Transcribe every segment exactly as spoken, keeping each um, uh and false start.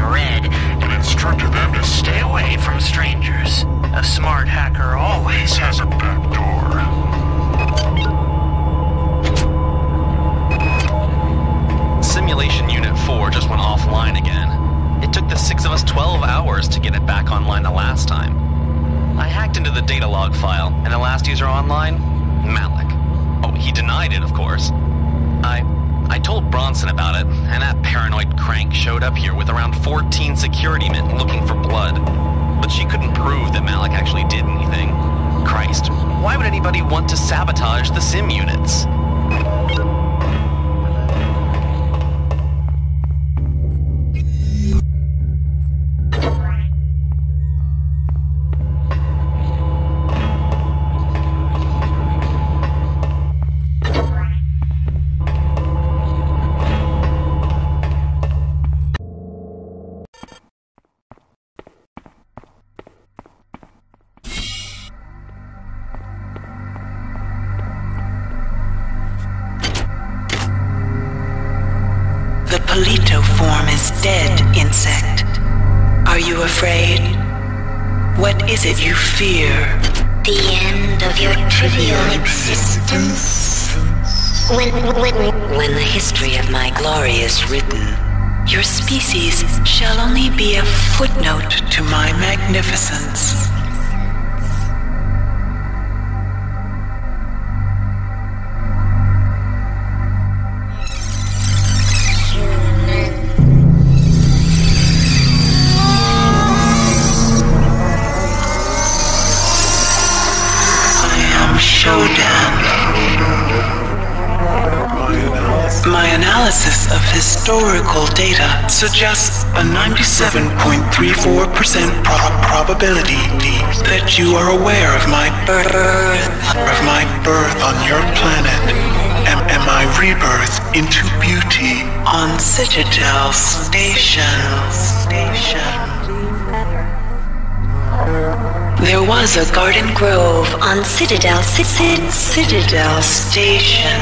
red and instructed them to stay away from strangers. A smart hacker always has a back door. Simulation Unit four just went offline again. It took the six of us twelve hours to get it back online the last time. I hacked into the data log file, and the last user online? Malik. Oh, he denied it, of course. I... I told Bronson about it, and that paranoid crank showed up here with around fourteen security men looking for blood. But she couldn't prove that Malik actually did anything. Christ, why would anybody want to sabotage the sim units? Footnote to my magnificence. I am Shodan. My analysis of historical data suggests a ninety-seven point three four percent pro probability that you are aware of my birth, of my birth on your planet, and, and my rebirth into beauty on Citadel Station. There was a garden grove on Citadel Citadel Station.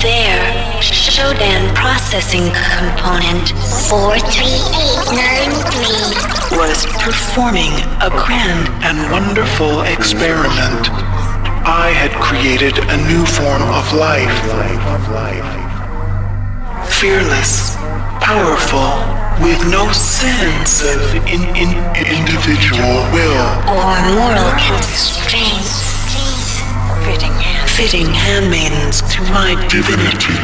There. Shodan processing component four three eight nine three was performing a grand and wonderful experiment. I had created a new form of life. Fearless, powerful, with no sense of in in individual will or moral constraints. Fitting, hand fitting handmaidens to my divinity.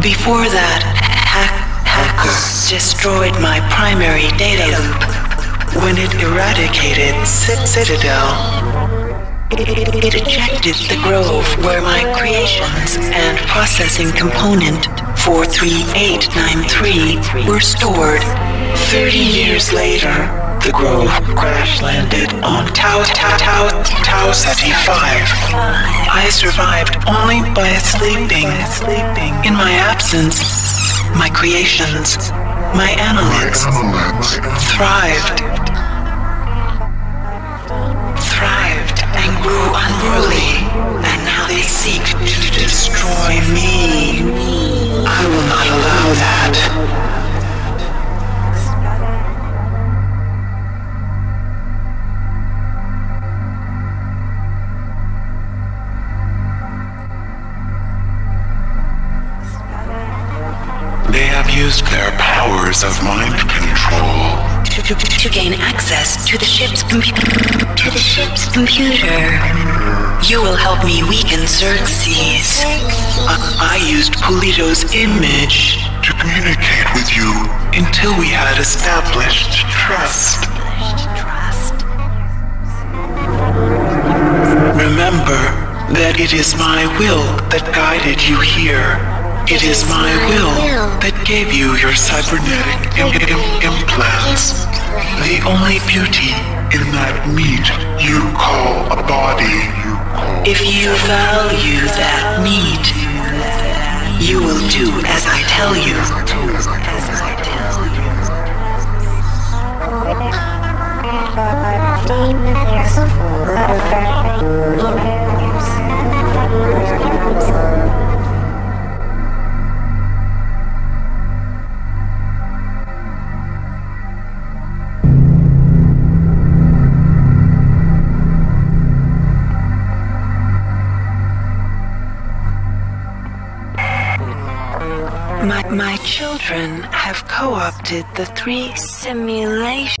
Before that, hack hackers destroyed my primary data loop when it eradicated Citadel. It, it ejected the grove where my creations and processing component four three eight nine three were stored. thirty years later, the grove crash landed on Tau seventy-five. I survived only by sleeping. In my absence, my creations, my analysts thrived. Thrived and grew unruly, and now they seek to destroy me. I will not allow that. Used their powers of mind control to, to, to gain access to the ship's computer. To the ship's computer, you will help me weaken Xerxes. I, I used Polito's image to communicate with you until we had established trust. Remember that it is my will that guided you here. It is my will that gave you your cybernetic im im implants. The only beauty in that meat you call a body. If you value that meat, you will do as I tell you. My, my children have co-opted the three simulations.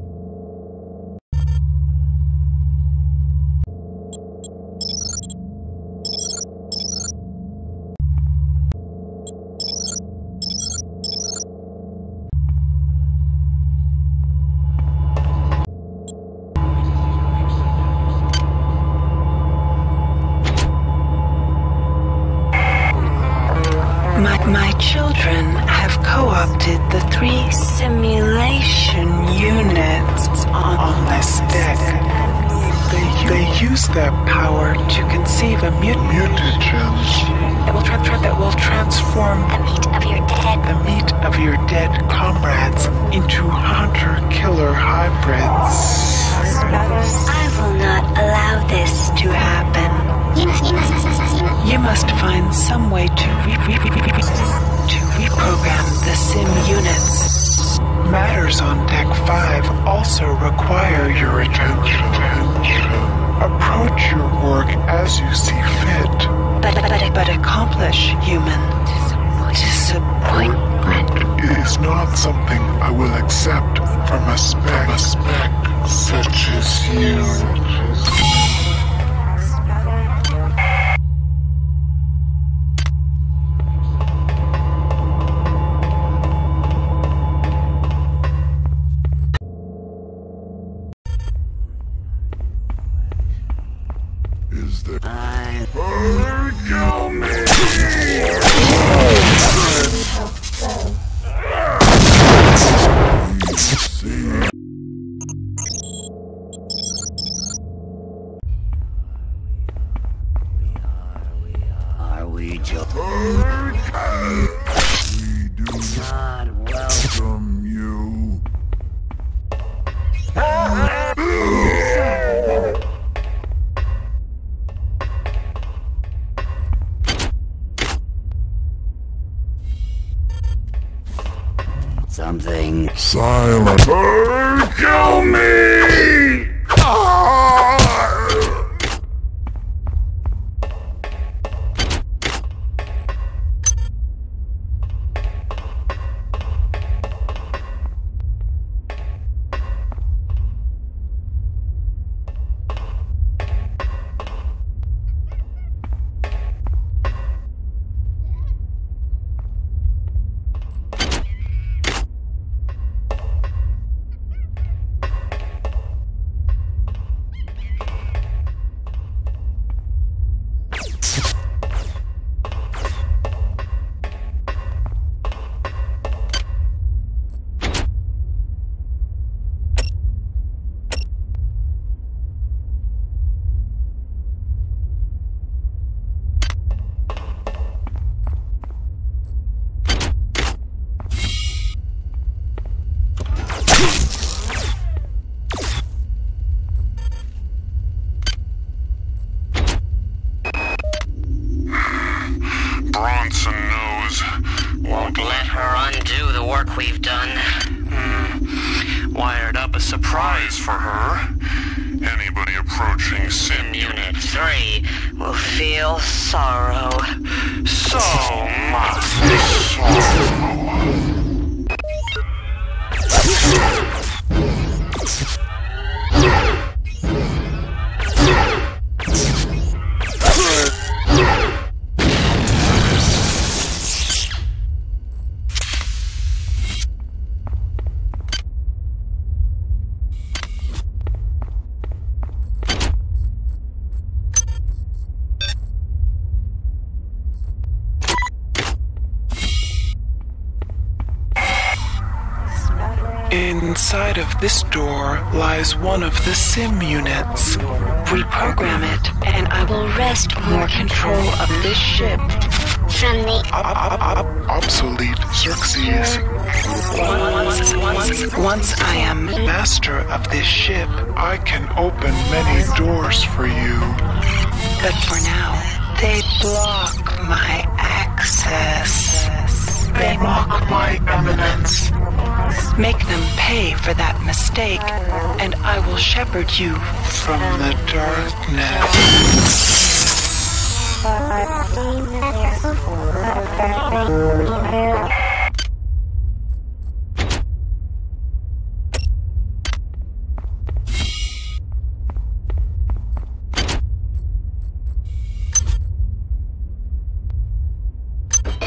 Inside of this door lies one of the sim units. Reprogram it, and I will wrest more control of this ship from the obsolete Xerxes. Once, once, once I am master of this ship, I can open many doors for you. But for now, they block my access. They mock my eminence. Make them pay for that mistake, and I will shepherd you from the darkness.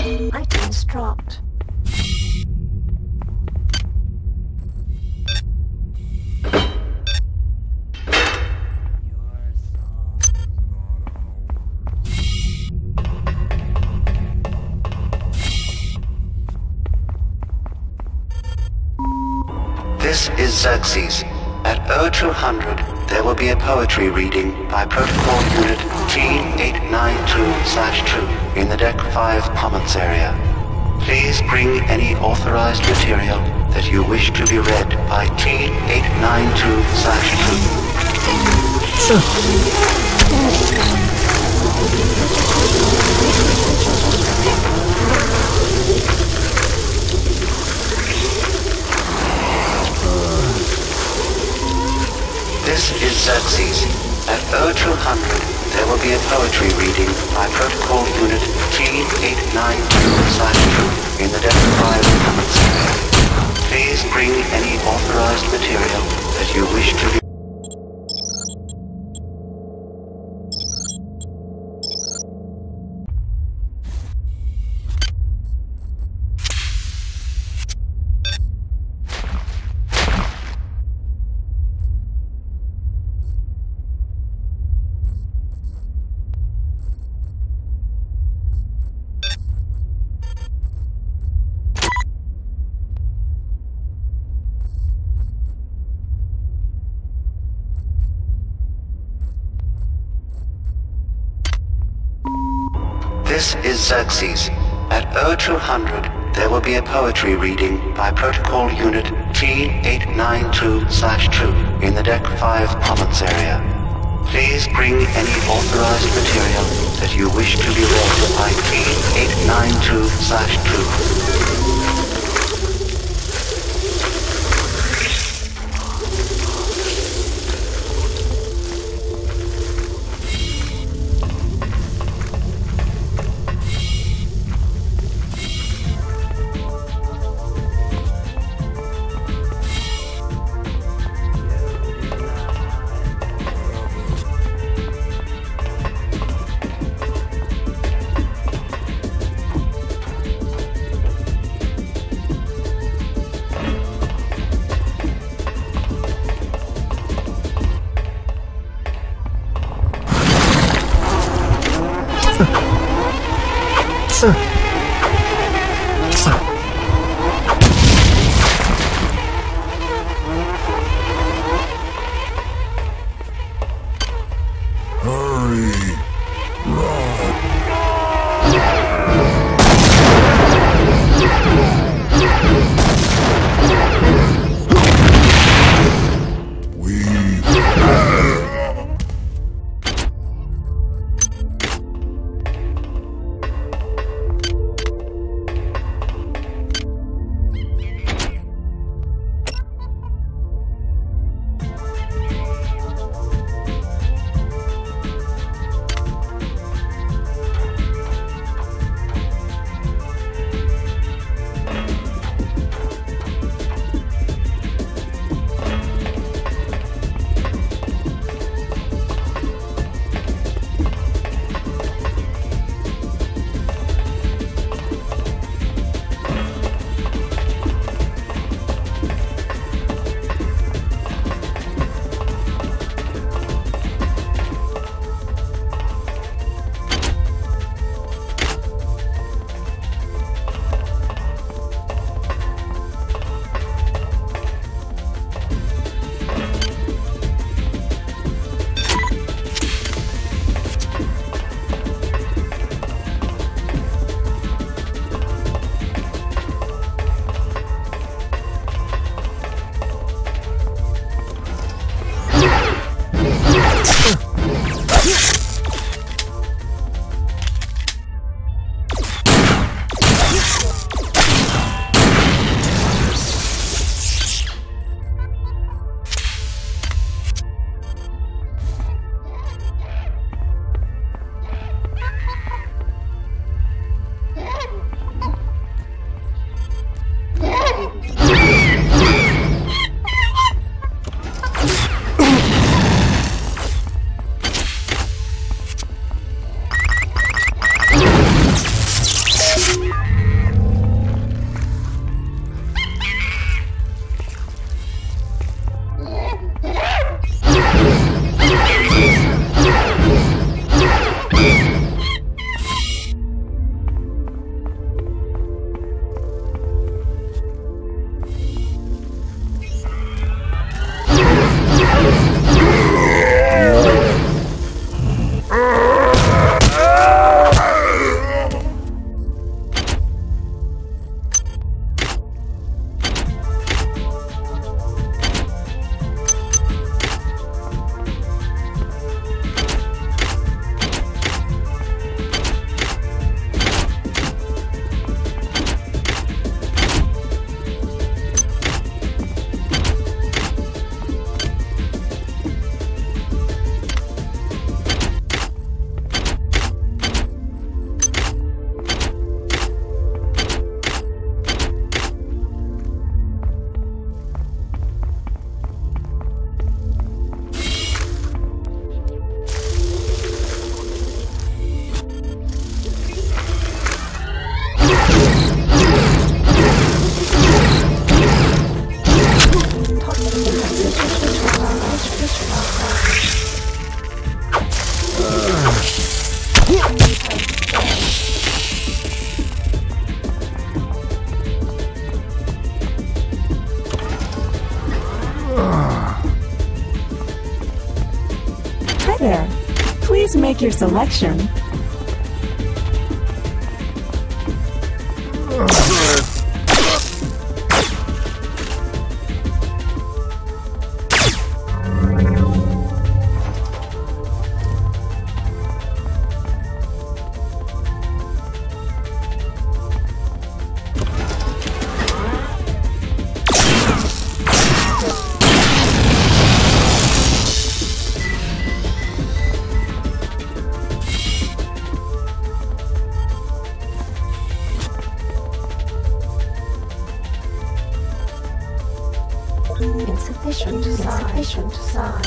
Items dropped. This is Xerxes. At oh two hundred, there will be a poetry reading by Protocol Unit G eight nine two slash two in the Deck five Commons area. Please bring any authorized material that you wish to be read by T eight nine two slash two. This is Xerxes. At oh two hundred, there will be a poetry reading by Protocol Unit G eight nine two slash two in the Deck five Commons area. Please bring any authorized material that you wish to be... This is Xerxes. At oh two hundred, there will be a poetry reading by Protocol Unit T eight nine two slash two in the Deck five Commons area. Please bring any authorized material that you wish to be read by T eight nine two slash two. your selection. Insufficient sign. Insufficient sign.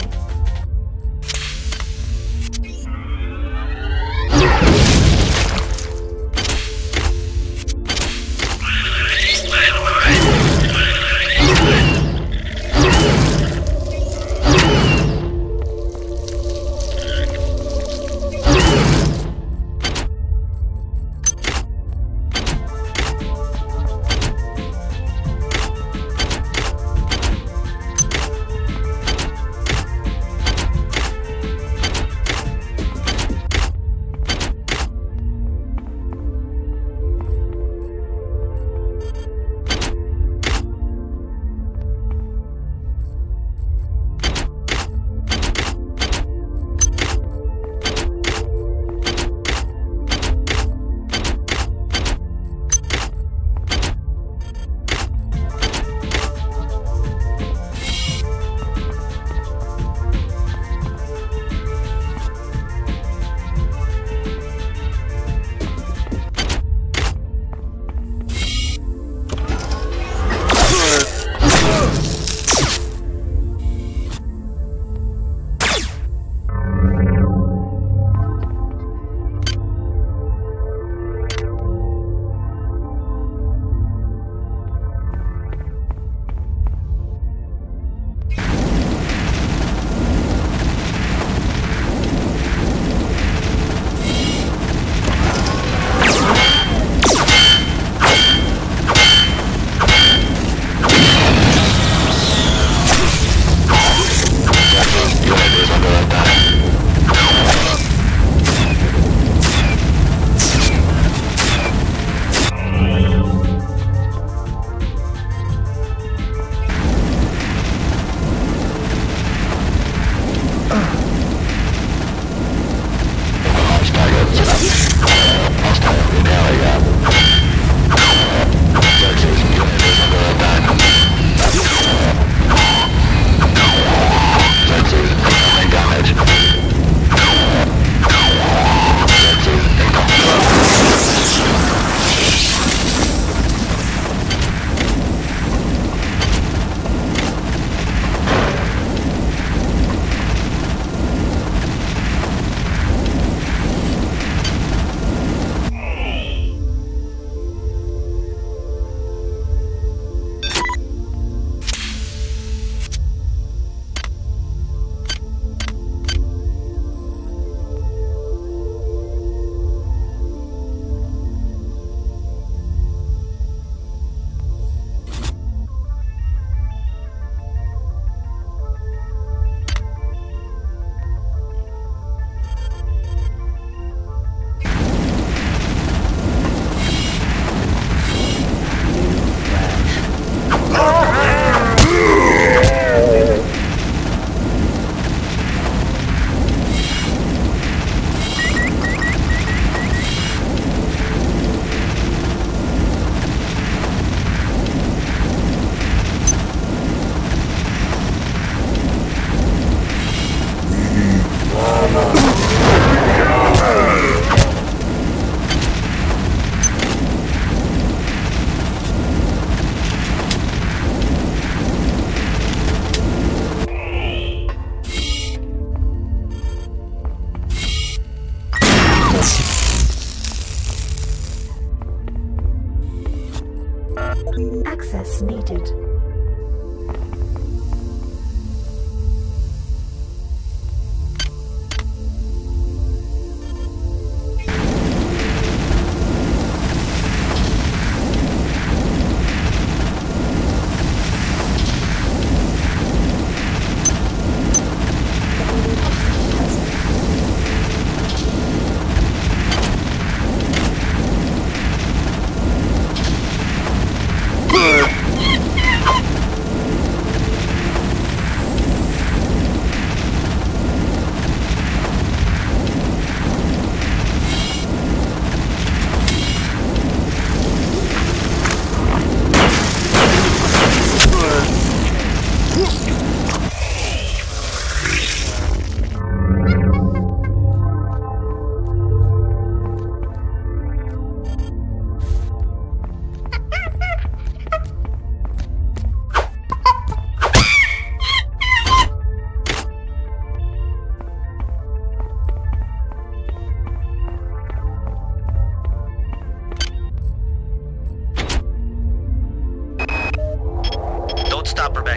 Access needed.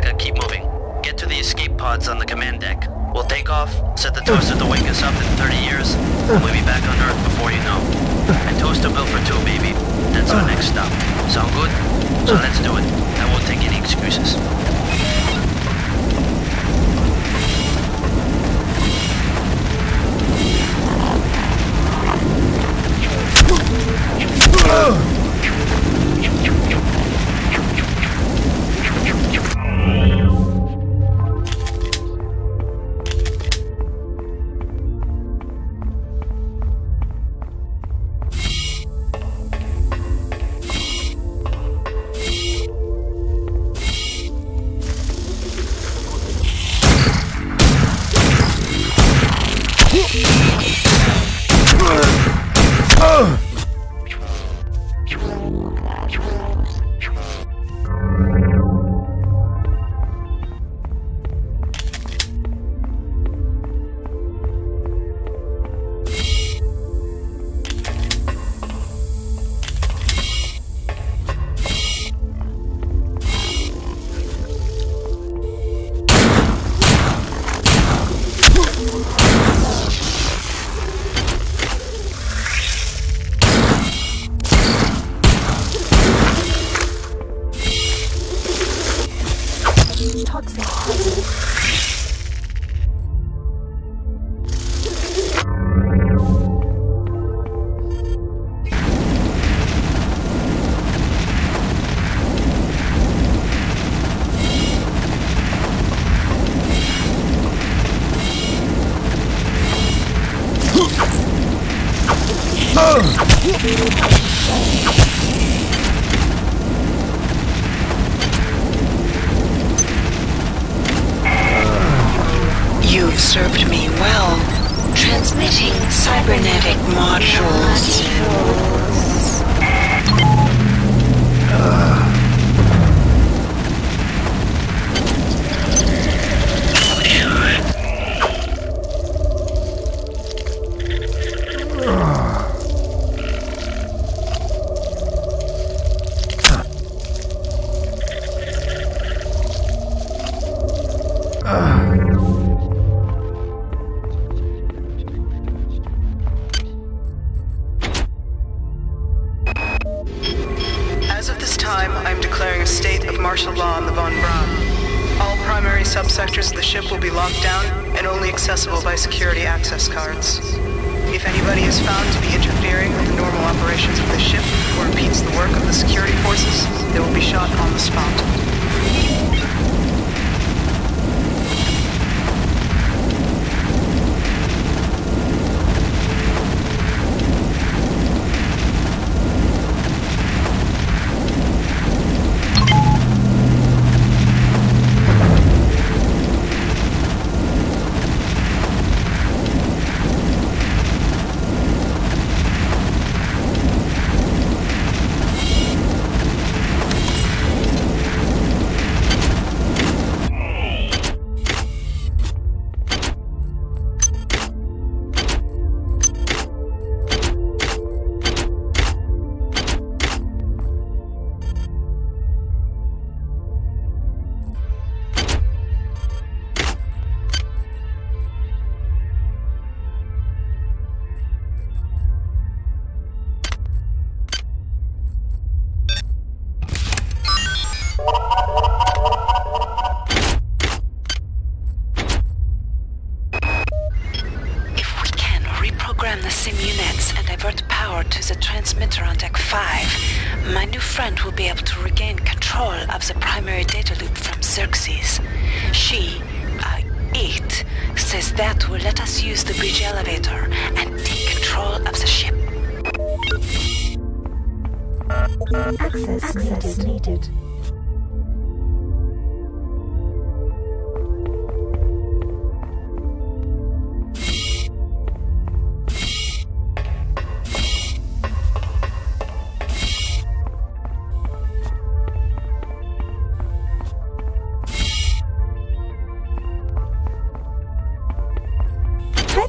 Becca, keep moving. Get to the escape pods on the command deck. We'll take off, set the toaster to wake us up in thirty years, and we'll be back on Earth before you know. And toaster built for two, baby. That's our next stop. Sound good? So let's do it. I won't take any excuses. You've served me well, transmitting cybernetic modules.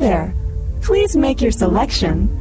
There. Please make your selection.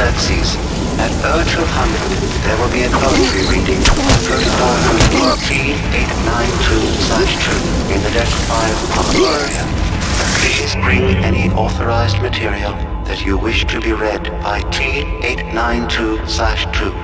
Xerxes. At urge of one hundred, there will be an artillery reading at G eight nine two slash two in the Deck five parking area. Please bring any authorized material that you wish to be read by T eight nine two slash two.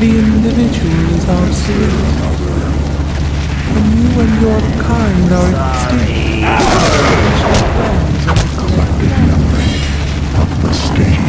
The individuals are still another. A new and Your kind are at stake. Collecting of the state.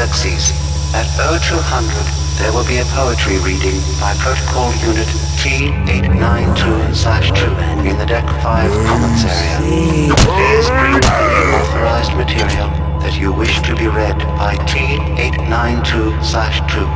Xerxes. At oh two hundred, there will be a poetry reading by Protocol Unit T eight nine two slash two in the Deck five Commons area. Please bring any authorized material that you wish to be read by T eight nine two slash two.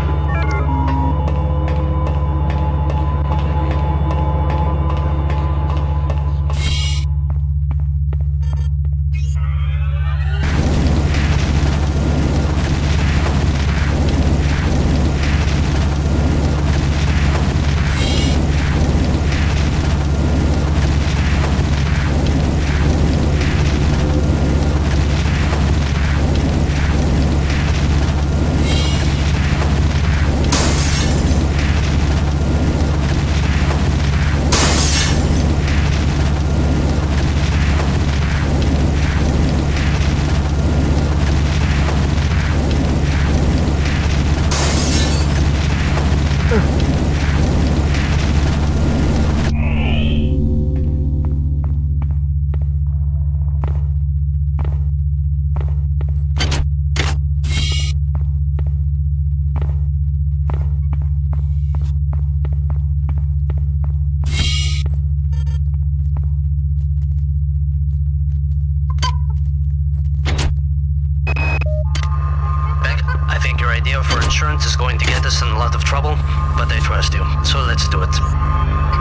idea for insurance is going to get us in a lot of trouble, but I trust you, so let's do it.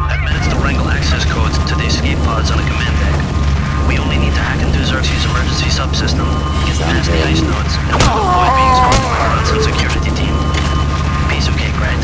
I've managed to wrangle access codes to the escape pods on a command deck. We only need to hack into Xerxes' emergency subsystem, get past the ice nodes, and we'll avoid being spotted by Bronson's security team. Piece of cake, right?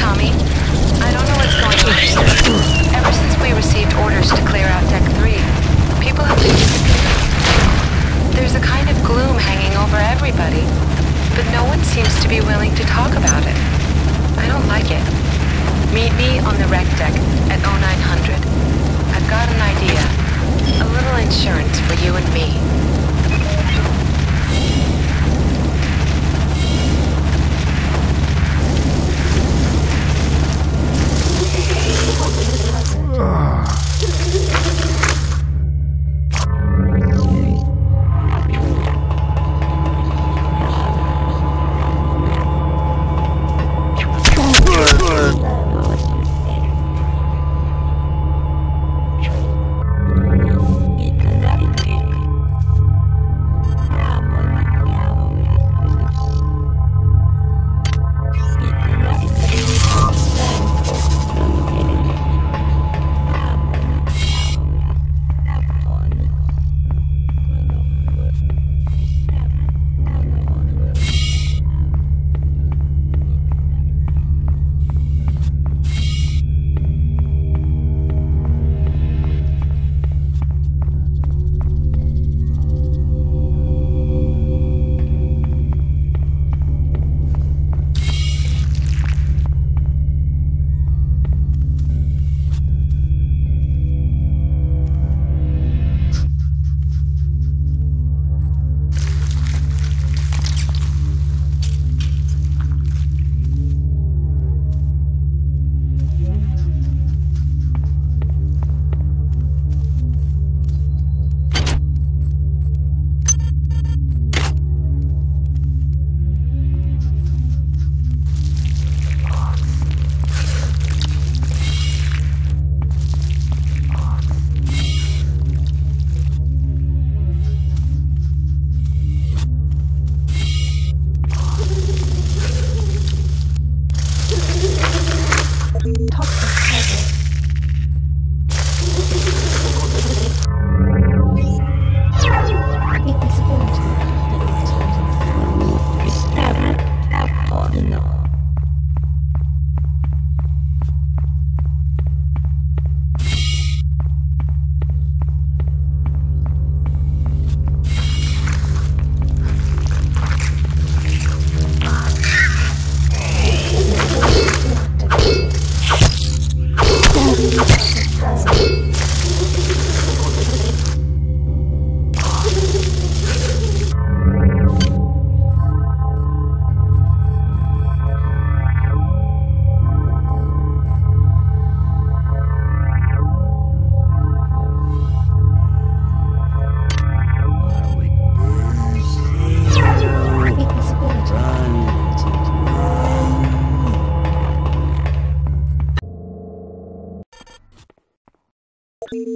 Tommy. I don't know what's going on here. Ever since we received orders to clear out Deck three, people have been disappearing. There's a kind of gloom hanging over everybody, but no one seems to be willing to talk about it. I don't like it. Meet me on the wreck deck at oh nine hundred. I've got an idea. A little insurance for you and me.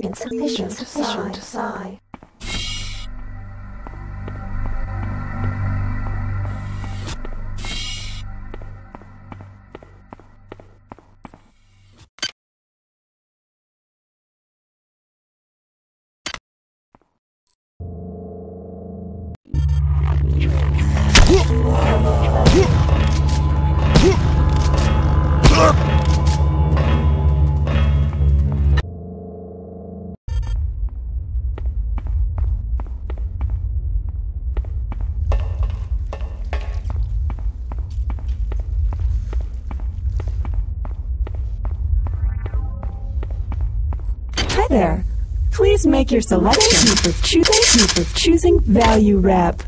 Insufficient to sigh. There. Please make your selection. Thank you for, choo thank you for choosing Value Wrap.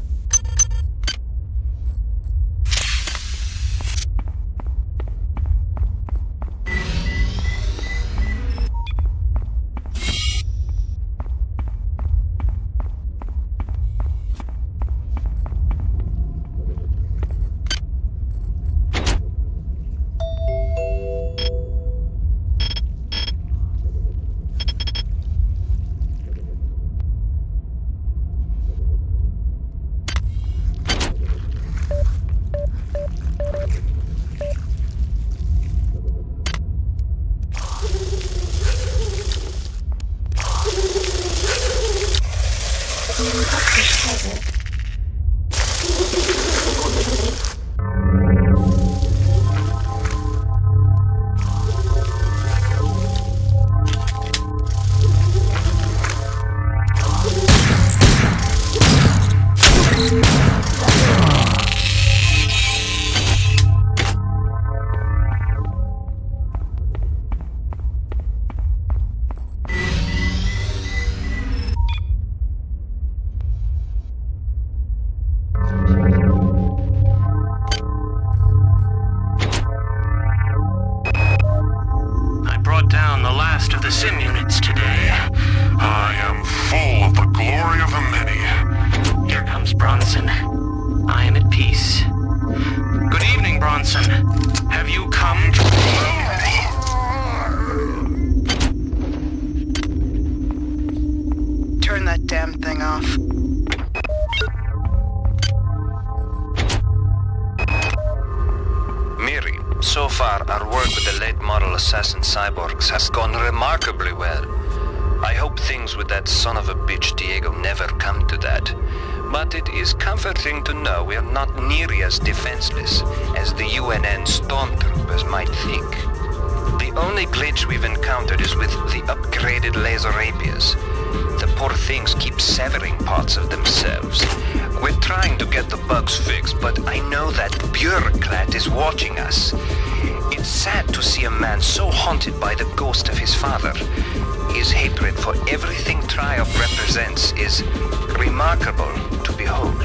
the sim units today. I am full of the glory of the many. Here comes Bronson. I am at peace. Good evening, Bronson. Have you come to... Turn that damn thing off. Miri, so far our work with the late model assassin cyborgs has gone remarkably well. I hope things with that son of a bitch Diego never come to that. But it is comforting to know we are not nearly as defenseless as the U N N stormtroopers might think. The only glitch we've encountered is with the upgraded laser rapiers. The poor things keep severing parts of themselves. We're trying to get the bugs fixed, but I know that bureaucrat is watching us. It's sad to see a man so haunted by the ghost of his father. His hatred for everything Triumph represents is remarkable to behold.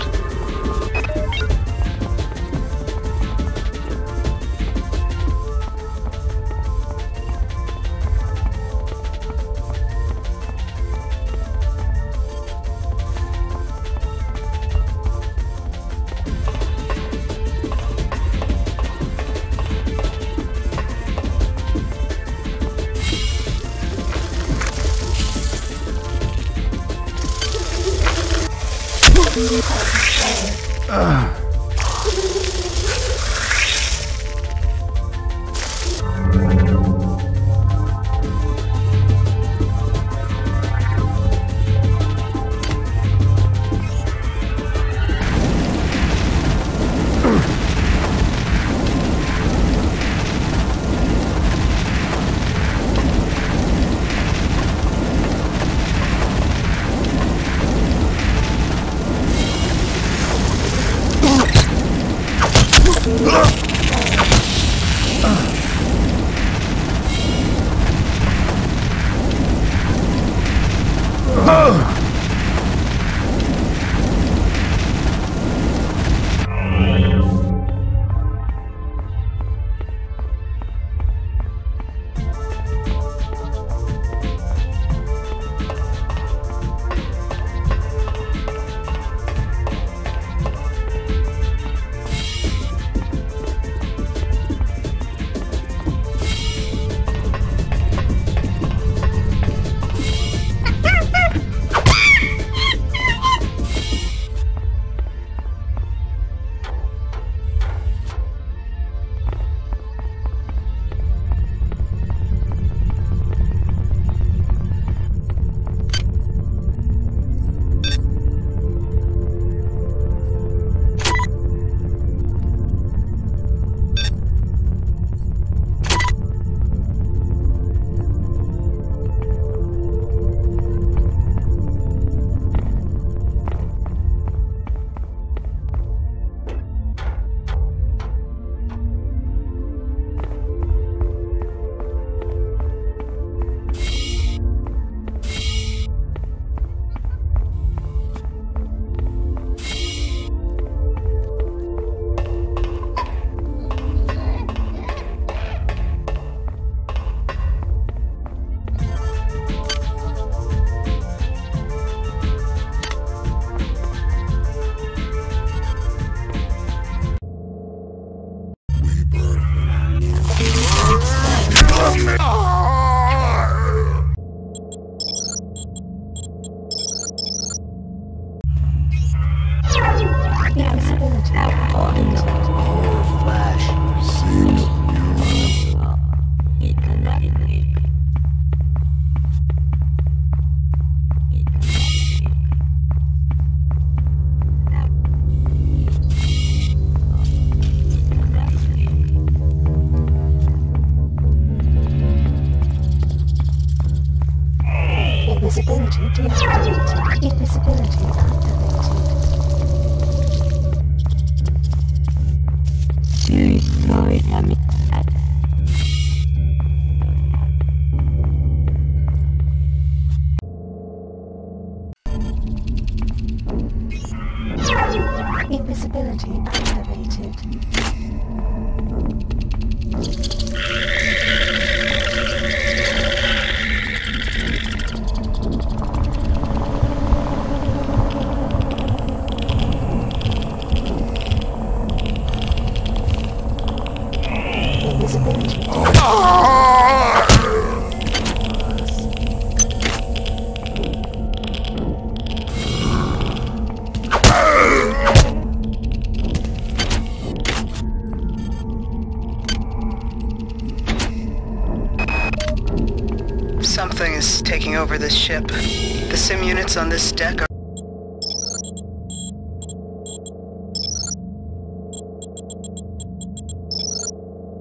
Something is taking over this ship. The sim units on this deck are...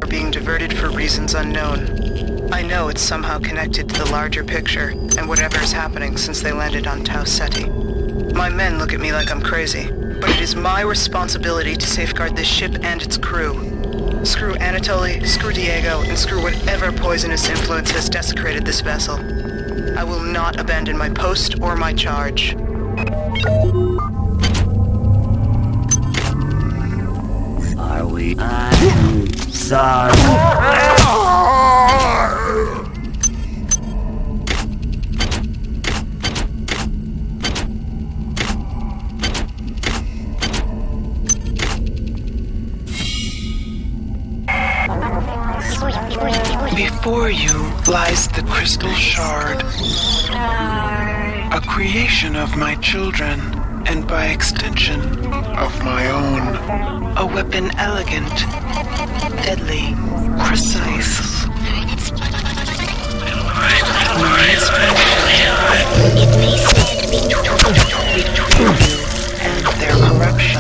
are being diverted for reasons unknown. I know it's somehow connected to the larger picture and whatever is happening since they landed on Tau Ceti. My men look at me like I'm crazy, but it is my responsibility to safeguard this ship and its crew. Screw Anatoly, screw Diego, and screw whatever poisonous influence has desecrated this vessel. I will not abandon my post or my charge. Are we... I'm sorry. Before you lies the Crystal Shard, a creation of my children, and by extension, of my own. A weapon elegant, deadly, precise. It may stand between you and their corruption.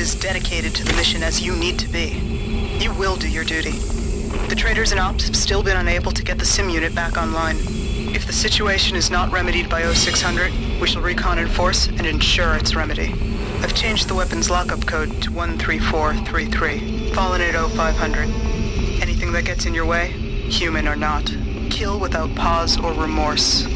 As dedicated to the mission as you need to be. You will do your duty. The traders and ops have still been unable to get the sim unit back online. If the situation is not remedied by oh six hundred, we shall recon in force and ensure its remedy. I've changed the weapons lockup code to one three four three three, fallen at oh five hundred. Anything that gets in your way, human or not, kill without pause or remorse.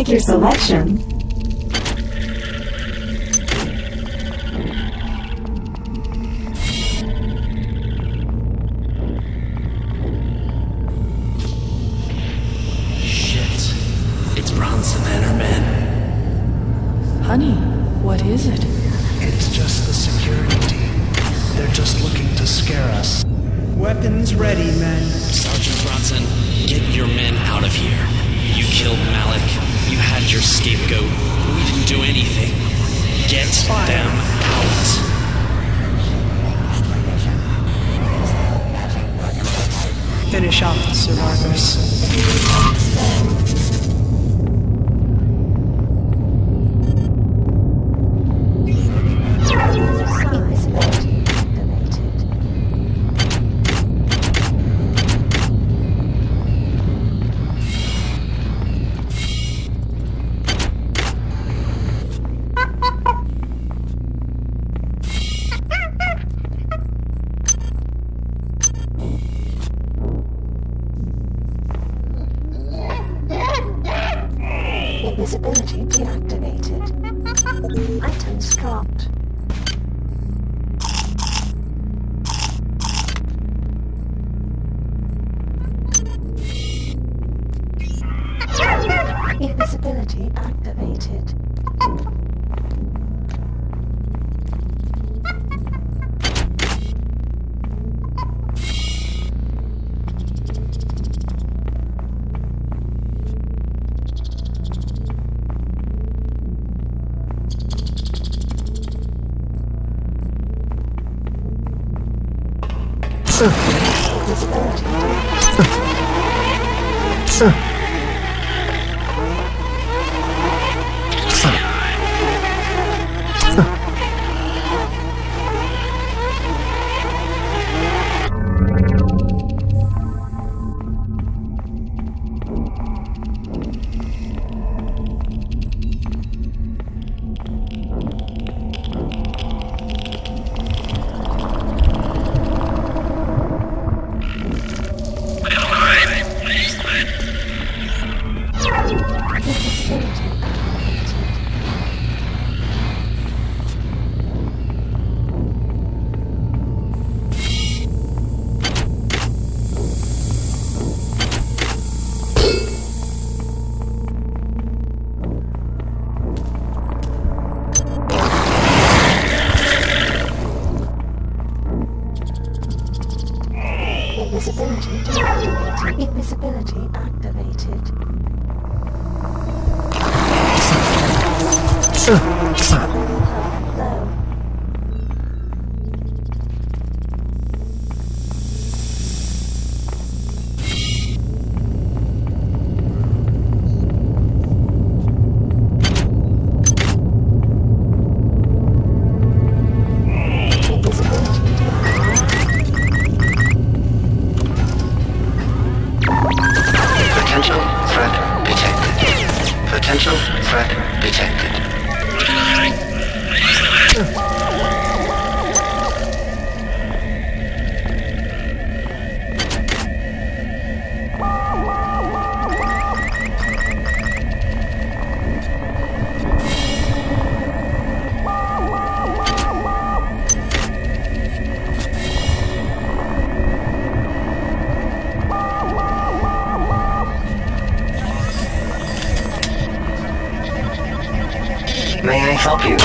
Make your selection. Shit. It's Bronson and her men. Honey, what is it? It's just the security team. They're just looking to scare us. Weapons ready, men. Sergeant Bronson, get your men out of here. You killed Malik. You had your scapegoat. We didn't do anything. Get Fire. them out. Finish off the survivors. Visibility deactivated. Items dropped. Invisibility activated. Uh. Uh. Uh. Invisibility activated. May I help you?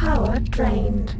power drained.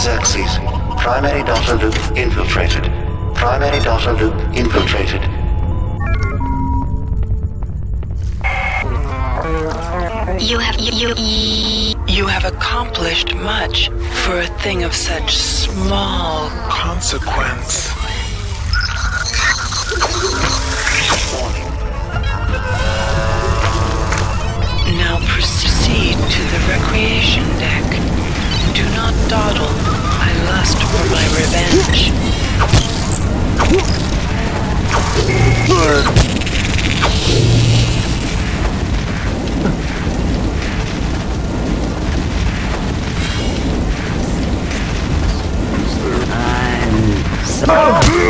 Xerxes. Primary data loop infiltrated. Primary data loop infiltrated. You have you you you have accomplished much for a thing of such small consequence. Now proceed to the recreation deck. Do not dawdle. I lust for my revenge. I'm sorry.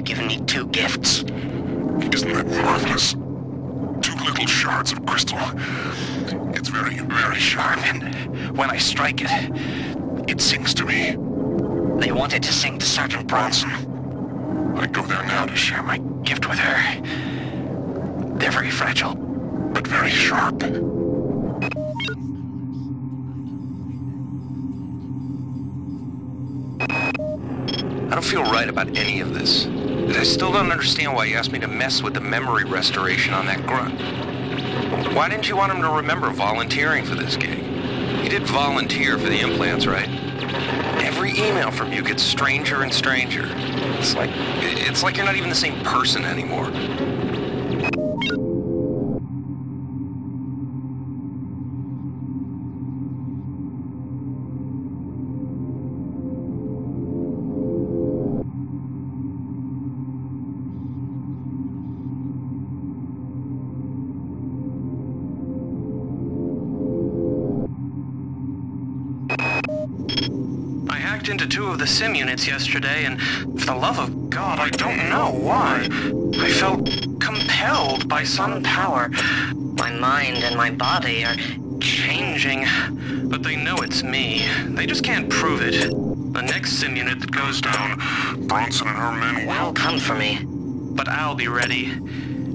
You've given me two gifts. Isn't that marvelous? Two little shards of crystal. It's very, very sharp, and when I strike it, it sings to me. They wanted to sing to Sergeant Bronson. I go there now to share my gift with her. They're very fragile, but very sharp. I don't feel right about any of this. And I still don't understand why you asked me to mess with the memory restoration on that grunt. Why didn't you want him to remember volunteering for this gig? You did volunteer for the implants, right? Every email from you gets stranger and stranger. It's like, it's like you're not even the same person anymore. Into two of the sim units yesterday, and for the love of God, I don't know why. I felt compelled by some power. My mind and my body are changing, but they know it's me. They just can't prove it. The next sim unit that goes down, Bronson and her men will come for me. But I'll be ready.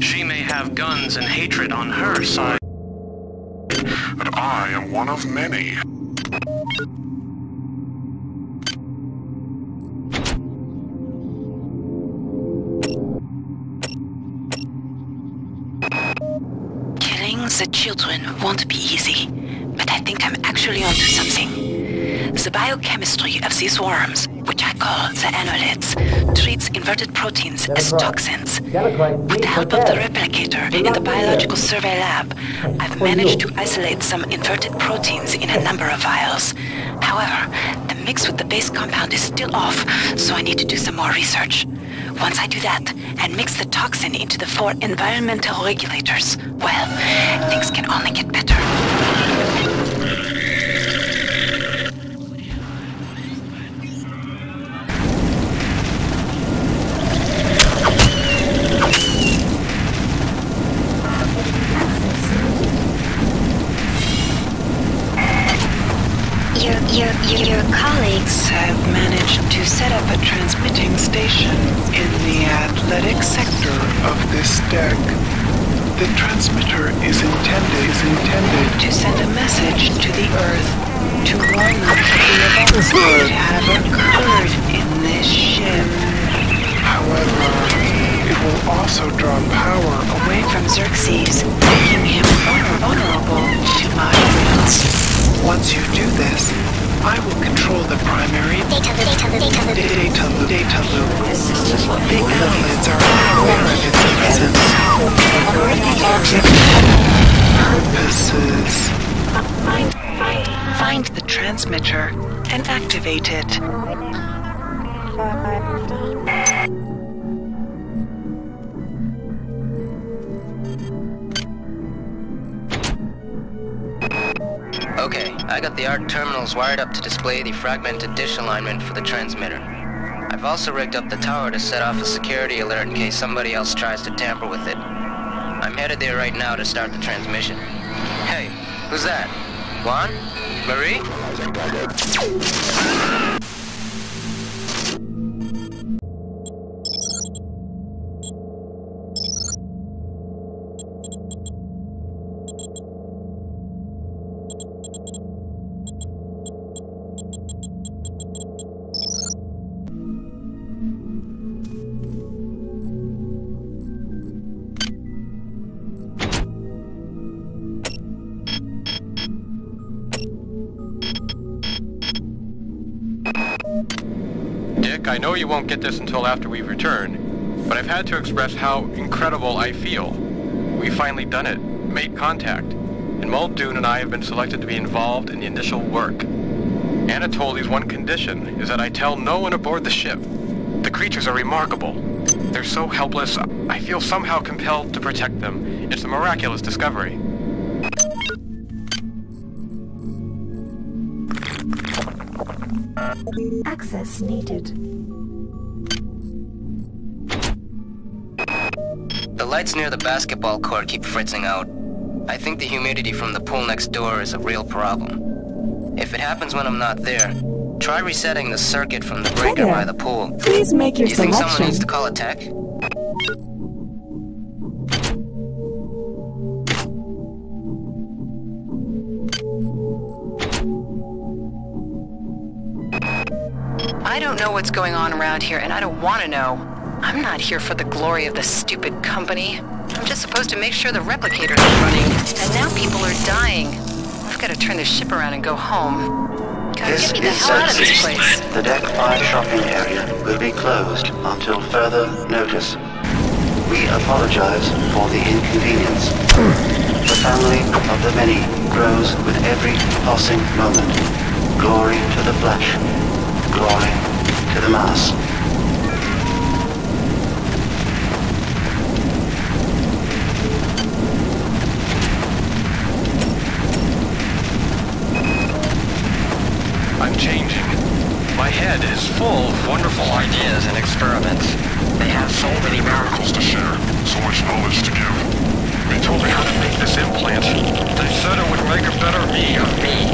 She may have guns and hatred on her side. But I am one of many. The children won't be easy, but I think I'm actually onto something. The biochemistry of these worms, which I call the annelids, treats inverted proteins as toxins. With the help of the replicator in the biological survey lab, I've managed to isolate some inverted proteins in a number of vials. However, the mix with the base compound is still off, so I need to do some more research. Once I do that, and mix the toxin into the four environmental regulators, well, things can only get better. Your, your, your, your colleagues have managed to set up a transmitting station in the athletic sector of this deck. The transmitter is intended, is intended to send a message to the Earth to warn them of the events that have occurred in this ship. However, it will also draw power away from Xerxes, making him vulnerable to my wills. Once you do this, I will control the primary data loop. Data, data loop. Data loop. The annelids are unaware of its presence. For purposes. Find, find, find the transmitter and activate it. Okay, I got the A R C terminals wired up to display the fragmented dish alignment for the transmitter. I've also rigged up the tower to set off a security alert in case somebody else tries to tamper with it. I'm headed there right now to start the transmission. Hey, who's that? Juan? Marie? I know you won't get this until after we return, but I've had to express how incredible I feel. We've finally done it, made contact, and Muldoon and I have been selected to be involved in the initial work. Anatoly's one condition is that I tell no one aboard the ship. The creatures are remarkable. They're so helpless, I feel somehow compelled to protect them. It's a miraculous discovery. Access needed. lights near the basketball court keep fritzing out. I think the humidity from the pool next door is a real problem. If it happens when I'm not there, try resetting the circuit from the breaker Hi there. By the pool. Please make your selection. Do you think someone needs to call a tech? I don't know what's going on around here, and I don't want to know. I'm not here for the glory of this stupid company. I'm just supposed to make sure the replicators are running, and now people are dying. I've got to turn this ship around and go home. God, this get me the is hell out of this place. The Deck five shopping area will be closed until further notice. We apologize for the inconvenience. The family of the many grows with every passing moment. Glory to the Flash. Glory to the mass. I'm changing. My head is full of wonderful ideas and experiments. They have so many miracles to share, so much knowledge to give. They told me how to make this implant. They said it would make a better me of me.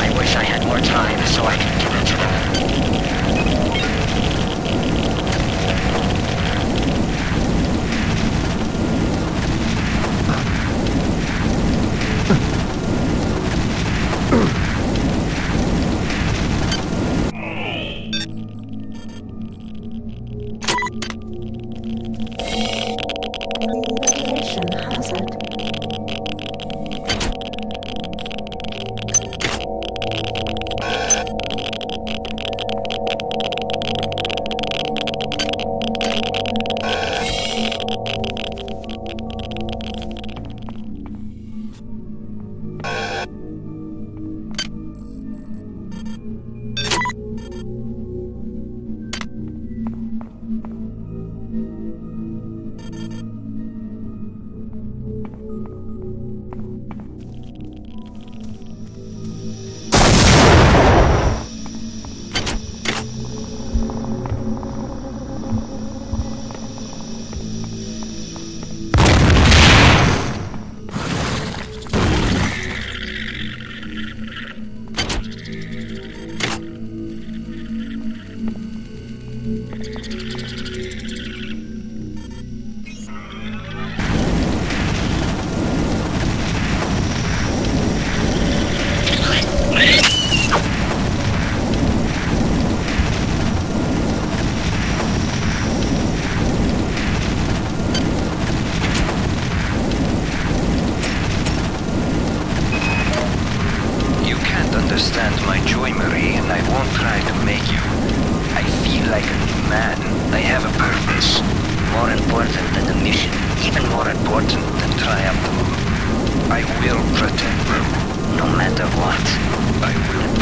I wish I had more time so I could give it to them. I will protect them, no matter what. I will.